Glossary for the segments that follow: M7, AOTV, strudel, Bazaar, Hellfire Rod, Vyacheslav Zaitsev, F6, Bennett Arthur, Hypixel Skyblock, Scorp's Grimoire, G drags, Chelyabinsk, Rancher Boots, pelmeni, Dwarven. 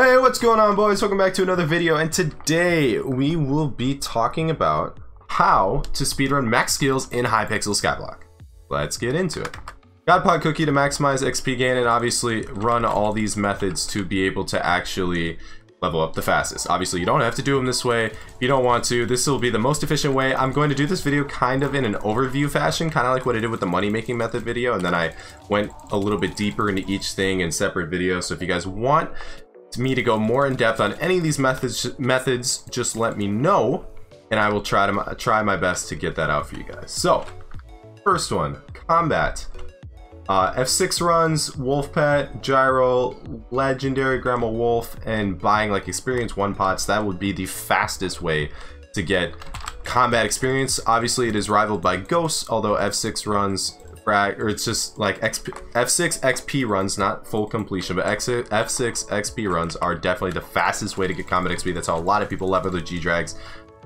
Hey, what's going on, boys? Welcome back to another video, and today we will be talking about how to speedrun max skills in Hypixel Skyblock. Let's get into it. Godpod cookie to maximize XP gain, and obviously run all these methods to be able to actually level up the fastest. Obviously, you don't have to do them this way. If you don't want to, this will be the most efficient way. I'm going to do this video kind of in an overview fashion, kind of like what I did with the money making method video, and then I went a little bit deeper into each thing in separate videos. So if you guys want me to go more in depth on any of these methods, just let me know and I will try my best to get that out for you guys. So first one, combat, F6 runs, wolf pet, gyro, legendary grandma wolf, and buying like experience one pots. That would be the fastest way to get combat experience. Obviously it is rivaled by ghosts, although F6 runs, or it's just like F6 XP runs, not full completion, but F6 XP runs are definitely the fastest way to get combat XP. That's how a lot of people level their G drags.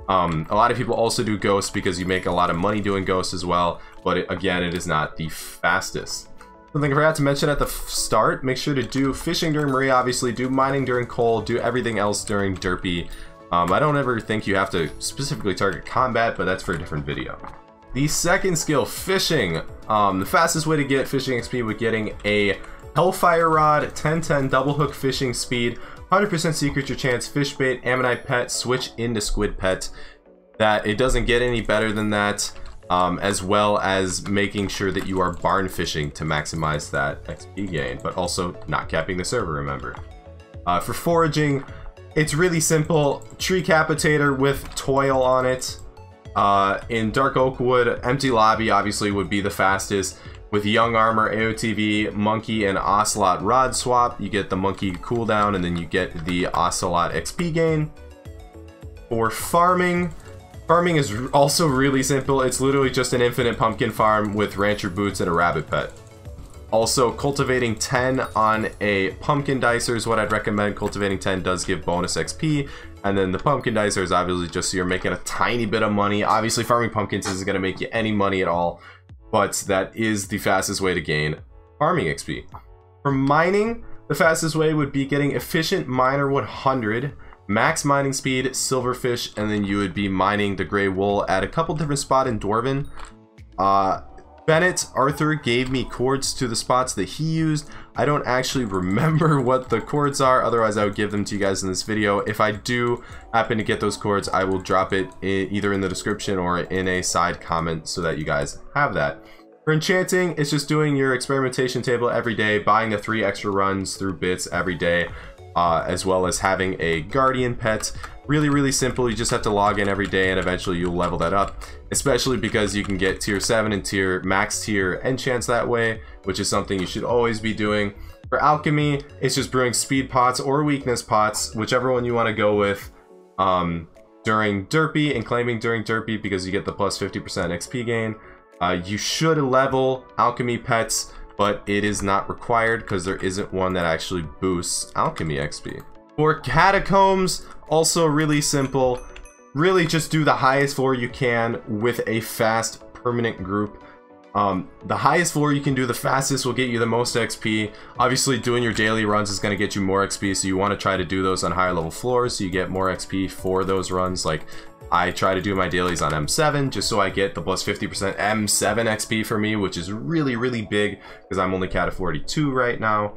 A lot of people also do ghosts because you make a lot of money doing ghosts as well, but again, it is not the fastest. Something I forgot to mention at the start, make sure to do fishing during Maria, obviously, do mining during coal, do everything else during derpy. I don't ever think you have to specifically target combat, but that's for a different video. The second skill, fishing. The fastest way to get fishing XP with getting a Hellfire Rod, 10-10 double hook fishing speed, 100% sea creature chance, fish bait, ammonite pet, switch into squid pet. That it doesn't get any better than that, as well as making sure that you are barn fishing to maximize that XP gain, but also not capping the server, remember. For foraging, it's really simple. Tree capitator with toil on it. In Dark Oakwood, Empty Lobby obviously would be the fastest. With Young Armor, AOTV, Monkey, and Ocelot Rod Swap, you get the Monkey cooldown and then you get the Ocelot XP gain. For farming, farming is also really simple. It's literally just an infinite pumpkin farm with Rancher Boots and a rabbit pet. Also, cultivating 10 on a pumpkin dicer is what I'd recommend. Cultivating 10 does give bonus XP. And then the pumpkin dicer is obviously just so you're making a tiny bit of money. Obviously, farming pumpkins isn't going to make you any money at all, but that is the fastest way to gain farming XP. For mining, the fastest way would be getting efficient miner 100, max mining speed, silverfish, and then you would be mining the gray wool at a couple different spots in Dwarven. Bennett Arthur gave me cords to the spots that he used. I don't actually remember what the cords are, otherwise I would give them to you guys in this video. If I do happen to get those cords, I will drop it either in the description or in a side comment so that you guys have that. For enchanting, it's just doing your experimentation table every day, buying the 3 extra runs through bits every day, as well as having a guardian pet. Really simple. You just have to log in every day and eventually you'll level that up, especially because you can get tier 7 and max tier enchants that way, which is something you should always be doing. For alchemy, it's just brewing speed pots or weakness pots, whichever one you want to go with, during derpy and claiming during derpy because you get the plus 50% XP gain. You should level alchemy pets, but it is not required because there isn't one that actually boosts alchemy XP. For catacombs, also really simple. Really just do the highest floor you can with a fast permanent group. The highest floor you can do the fastest will get you the most XP. Obviously doing your daily runs is going to get you more XP, so you want to try to do those on higher level floors so you get more XP for those runs. Like I try to do my dailies on M7 just so I get the plus 50% M7 XP for me, which is really big because I'm only cat of 42 right now.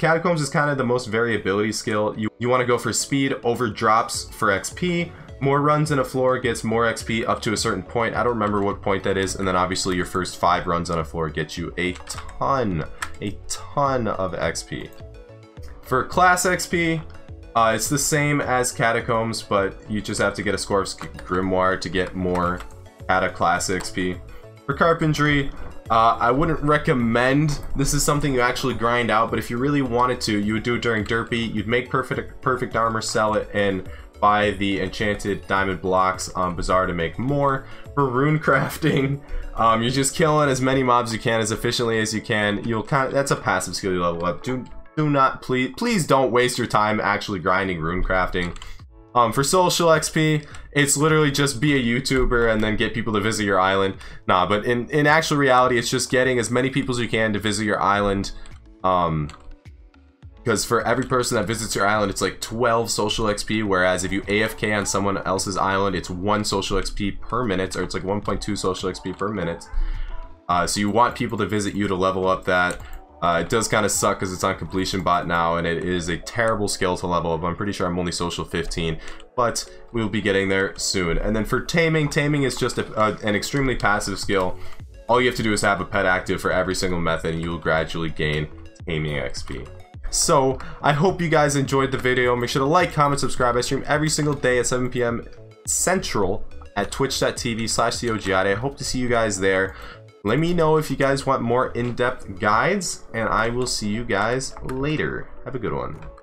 Catacombs is kind of the most variability skill. You want to go for speed over drops for XP. More runs in a floor gets more XP up to a certain point. I don't remember what point that is. And then obviously your first 5 runs on a floor gets you a ton of XP. For class XP, it's the same as Catacombs, but you just have to get a Scorp's Grimoire to get more Cata class XP. For Carpentry, I wouldn't recommend. This is something you actually grind out, but if you really wanted to, you would do it during Derpy. You'd make perfect armor, sell it, and buy the enchanted diamond blocks on Bazaar to make more. For rune crafting, you're just killing as many mobs you can as efficiently as you can. You'll kind of, that's a passive skill you level up. Do not, please don't waste your time actually grinding rune crafting. For social XP, it's literally just be a YouTuber and then get people to visit your island. Nah, but in actual reality, it's just getting as many people as you can to visit your island. Because for every person that visits your island, it's like 12 social XP, whereas if you AFK on someone else's island, it's 1 social XP per minute, or it's like 1.2 social XP per minute. So you want people to visit you to level up that. It does kind of suck because it's on completion bot now, and it is a terrible skill to level up. I'm pretty sure I'm only social 15, but we'll be getting there soon. And then for taming, taming is just an extremely passive skill. All you have to do is have a pet active for every single method, and you'll gradually gain taming XP. So I hope you guys enjoyed the video. Make sure to like, comment, subscribe. I stream every single day at 7 p.m. Central at twitch.tv/theogyadi. I hope to see you guys there. Let me know if you guys want more in-depth guides, and I will see you guys later. Have a good one.